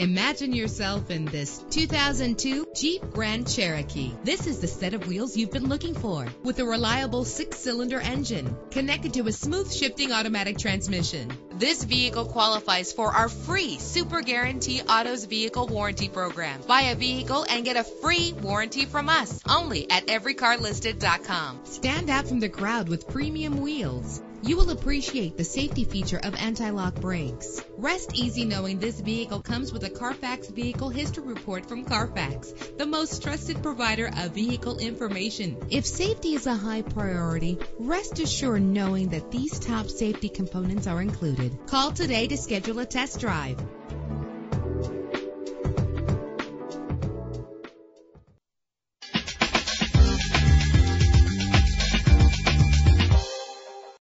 Imagine yourself in this 2002 Jeep Grand Cherokee. This is the set of wheels you've been looking for, with a reliable 6-cylinder engine connected to a smooth shifting automatic transmission. This vehicle qualifies for our free Super Guarantee Autos Vehicle Warranty Program. Buy a vehicle and get a free warranty from us, only at everycarlisted.com. Stand out from the crowd with premium wheels. You will appreciate the safety feature of anti-lock brakes. Rest easy knowing this vehicle comes with a Carfax Vehicle History Report from Carfax, the most trusted provider of vehicle information. If safety is a high priority, rest assured knowing that these top safety components are included. Call today to schedule a test drive.